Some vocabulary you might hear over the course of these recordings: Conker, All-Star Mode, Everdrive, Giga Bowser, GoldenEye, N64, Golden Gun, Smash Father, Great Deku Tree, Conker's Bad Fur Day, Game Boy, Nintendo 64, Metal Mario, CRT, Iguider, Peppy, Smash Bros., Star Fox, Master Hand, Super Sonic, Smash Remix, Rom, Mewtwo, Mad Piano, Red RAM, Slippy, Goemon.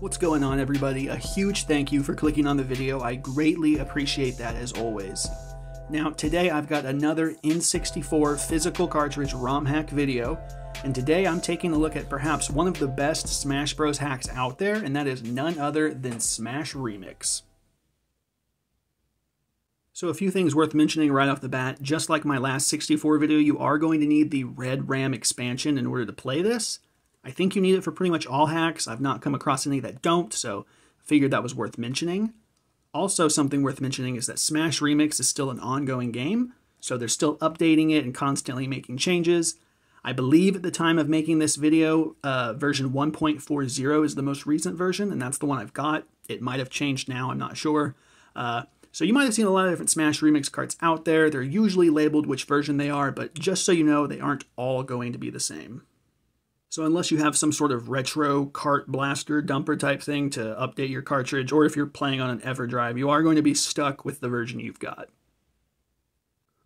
What's going on, everybody? A huge thank you for clicking on the video. I greatly appreciate that, as always. Now today I've got another N64 physical cartridge ROM hack video, and today I'm taking a look at perhaps one of the best Smash Bros. Hacks out there, and that is none other than Smash Remix. So a few things worth mentioning right off the bat. Just like my last 64 video, you are going to need the Red RAM expansion in order to play this. I think you need it for pretty much all hacks. I've not come across any that don't, so I figured that was worth mentioning. Also, something worth mentioning is that Smash Remix is still an ongoing game, so they're still updating it and constantly making changes. I believe at the time of making this video, version 1.40 is the most recent version, and that's the one I've got. It might have changed now, I'm not sure. So you might have seen a lot of different Smash Remix carts out there. They're usually labeled which version they are, but just so you know, they aren't all going to be the same. So unless you have some sort of retro cart blaster dumper type thing to update your cartridge, or if you're playing on an Everdrive, you are going to be stuck with the version you've got.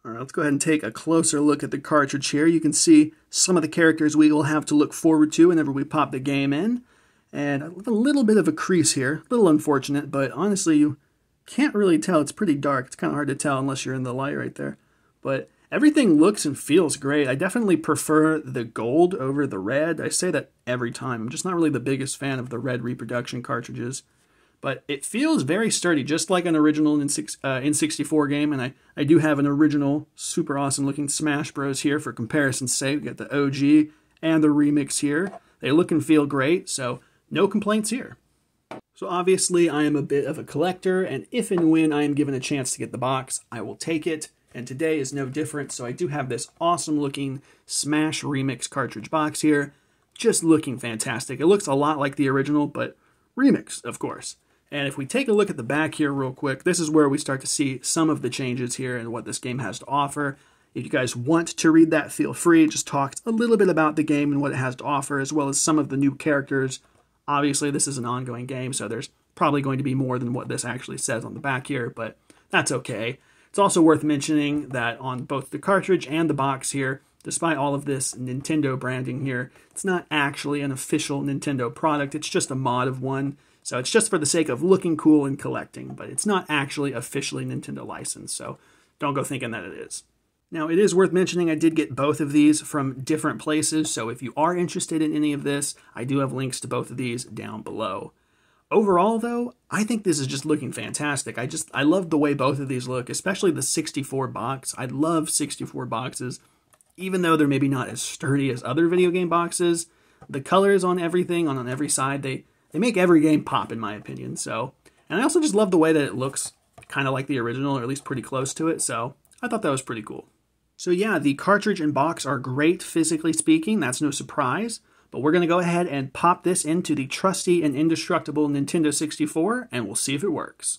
All right, let's go ahead and take a closer look at the cartridge here. You can see some of the characters we will have to look forward to whenever we pop the game in. And a little bit of a crease here, a little unfortunate, but honestly you can't really tell. It's pretty dark. It's kind of hard to tell unless you're in the light right there. But everything looks and feels great. I definitely prefer the gold over the red. I say that every time. I'm just not really the biggest fan of the red reproduction cartridges. But it feels very sturdy, just like an original N64 game. And I do have an original, super awesome looking Smash Bros. Here for comparison's sake. We got the OG and the remix here. They look and feel great, so no complaints here. So obviously I am a bit of a collector, and if and when I am given a chance to get the box, I will take it. And today is no different, so I do have this awesome looking Smash Remix cartridge box here. Just looking fantastic. It looks a lot like the original, but remix, of course. And if we take a look at the back here real quick, this is where we start to see some of the changes here and what this game has to offer. If you guys want to read that, feel free. It just talks a little bit about the game and what it has to offer, as well as some of the new characters. Obviously, this is an ongoing game, so there's probably going to be more than what this actually says on the back here, but that's okay. It's also worth mentioning that on both the cartridge and the box here, despite all of this Nintendo branding here, it's not actually an official Nintendo product. It's just a mod of one. So it's just for the sake of looking cool and collecting, but it's not actually officially Nintendo licensed. So don't go thinking that it is. Now, it is worth mentioning I did get both of these from different places. So if you are interested in any of this, I do have links to both of these down below. Overall, though, I think this is just looking fantastic. I love the way both of these look, especially the 64 box. I love 64 boxes, even though they're maybe not as sturdy as other video game boxes. The colors on everything, on every side, they make every game pop, in my opinion. So, and I also just love the way that it looks kind of like the original, or at least pretty close to it. So I thought that was pretty cool. So yeah, the cartridge and box are great, physically speaking. That's no surprise. But we're going to go ahead and pop this into the trusty and indestructible Nintendo 64, and we'll see if it works.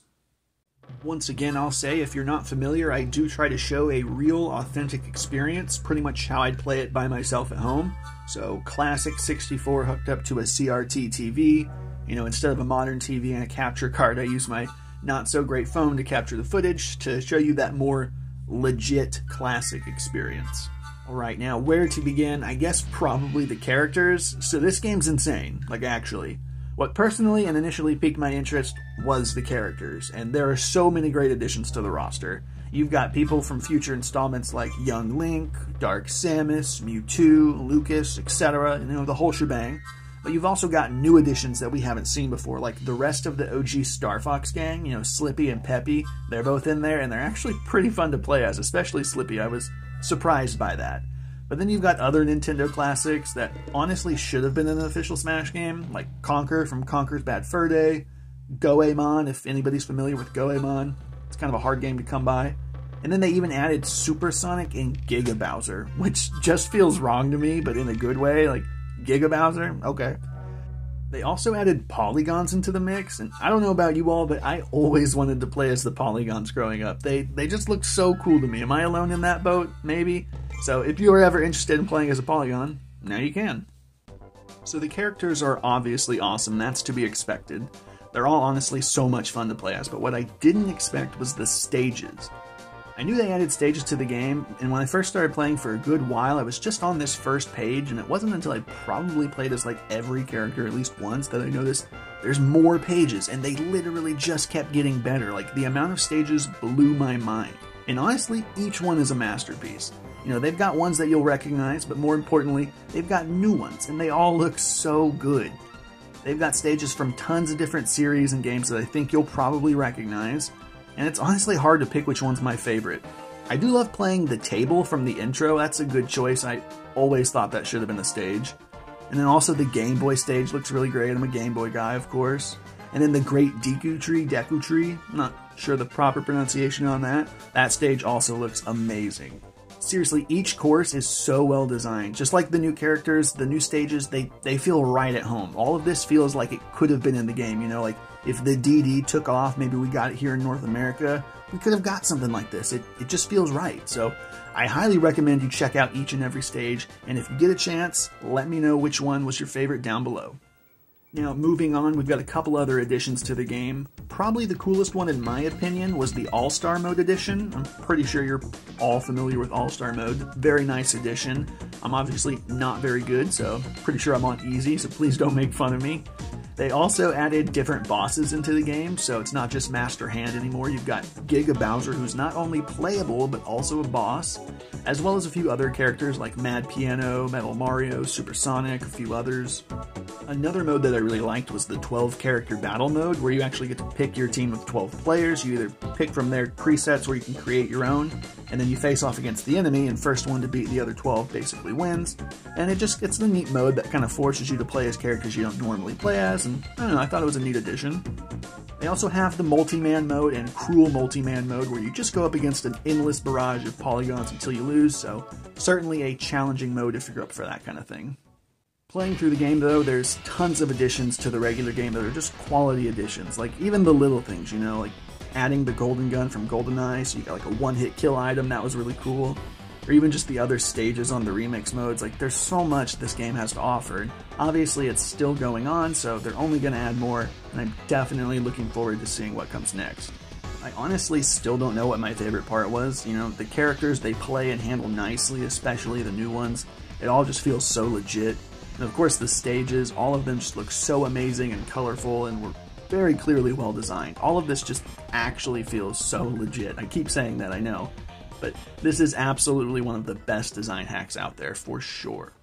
Once again, I'll say, if you're not familiar, I do try to show a real, authentic experience, pretty much how I'd play it by myself at home. So, classic 64 hooked up to a CRT TV. You know, instead of a modern TV and a capture card, I use my not-so-great phone to capture the footage to show you that more legit classic experience. Alright, now where to begin? I guess probably the characters. So this game's insane, like actually. What personally and initially piqued my interest was the characters, and there are so many great additions to the roster. You've got people from future installments like Young Link, Dark Samus, Mewtwo, Lucas, etc., you know, the whole shebang. But you've also got new additions that we haven't seen before, like the rest of the OG Star Fox gang, you know, Slippy and Peppy. They're both in there, and they're actually pretty fun to play as, especially Slippy. I was surprised by that. But then you've got other Nintendo classics that honestly should have been in an official Smash game, like Conker from Conker's Bad Fur Day, Goemon, if anybody's familiar with Goemon. It's kind of a hard game to come by. And then they even added Super Sonic and Giga Bowser, which just feels wrong to me, but in a good way. Like, Giga Bowser? Okay. They also added polygons into the mix, and I don't know about you all, but I always wanted to play as the polygons growing up. They just looked so cool to me. Am I alone in that boat? Maybe. So if you were ever interested in playing as a polygon, now you can. So the characters are obviously awesome. That's to be expected. They're all honestly so much fun to play as, but what I didn't expect was the stages. I knew they added stages to the game, and when I first started playing for a good while, I was just on this first page, and it wasn't until I probably played as like every character at least once that I noticed there's more pages, and they literally just kept getting better. Like, the amount of stages blew my mind. And honestly, each one is a masterpiece. You know, they've got ones that you'll recognize, but more importantly, they've got new ones, and they all look so good. They've got stages from tons of different series and games that I think you'll probably recognize, and it's honestly hard to pick which one's my favorite. I do love playing the table from the intro, that's a good choice, I always thought that should have been a stage. And then also the Game Boy stage looks really great, I'm a Game Boy guy of course. And then the Great Deku Tree, I'm not sure the proper pronunciation on that, that stage also looks amazing. Seriously, each course is so well designed. Just like the new characters, the new stages, they feel right at home. All of this feels like it could have been in the game, you know, like if the DD took off, maybe we got it here in North America, we could have got something like this. It just feels right. So I highly recommend you check out each and every stage, and if you get a chance, let me know which one was your favorite down below. Now, moving on, we've got a couple other additions to the game. Probably the coolest one, in my opinion, was the All-Star Mode edition. I'm pretty sure you're all familiar with All-Star Mode. Very nice edition. I'm obviously not very good, so pretty sure I'm on easy, so please don't make fun of me. They also added different bosses into the game, so it's not just Master Hand anymore. You've got Giga Bowser, who's not only playable, but also a boss, as well as a few other characters like Mad Piano, Metal Mario, Super Sonic, a few others. Another mode that I really liked was the 12-character battle mode, where you actually get to pick your team of 12 players. You either pick from their presets or you can create your own, and then you face off against the enemy, and first one to beat the other 12 basically wins. And it's a neat mode that kind of forces you to play as characters you don't normally play as, and I don't know, I thought it was a neat addition. They also have the multi-man mode and cruel multi-man mode, where you just go up against an endless barrage of polygons until you lose, so certainly a challenging mode if you're up for that kind of thing. Playing through the game though, there's tons of additions to the regular game that are just quality additions, like even the little things, you know, like adding the Golden Gun from GoldenEye, so you got like a one-hit kill item, that was really cool, or even just the other stages on the remix modes, like there's so much this game has to offer, and obviously it's still going on, so they're only going to add more, and I'm definitely looking forward to seeing what comes next. I honestly still don't know what my favorite part was. You know, the characters they play and handle nicely, especially the new ones, it all just feels so legit. And of course the stages, all of them just look so amazing and colorful and were very clearly well designed. All of this just actually feels so legit. I keep saying that, I know, but this is absolutely one of the best design hacks out there for sure.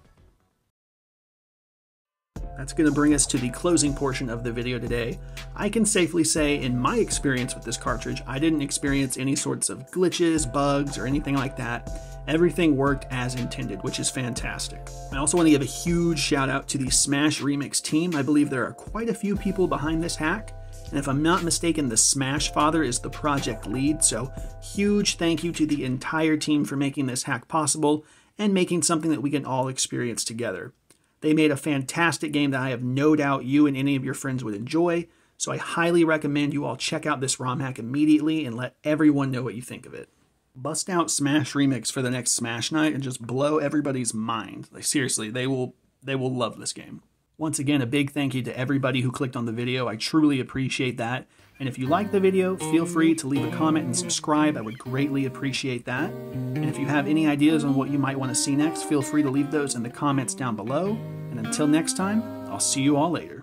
That's going to bring us to the closing portion of the video today. I can safely say, in my experience with this cartridge, I didn't experience any sorts of glitches, bugs, or anything like that. Everything worked as intended, which is fantastic. I also want to give a huge shout out to the Smash Remix team. I believe there are quite a few people behind this hack, and if I'm not mistaken, the Smash Father is the project lead, so huge thank you to the entire team for making this hack possible and making something that we can all experience together. They made a fantastic game that I have no doubt you and any of your friends would enjoy, so I highly recommend you all check out this ROM hack immediately and let everyone know what you think of it. Bust out Smash Remix for the next Smash night and just blow everybody's mind. Like seriously, they will love this game. Once again, a big thank you to everybody who clicked on the video. I truly appreciate that. And if you like the video, feel free to leave a comment and subscribe. I would greatly appreciate that. And if you have any ideas on what you might want to see next, feel free to leave those in the comments down below. And until next time, I'll see you all later.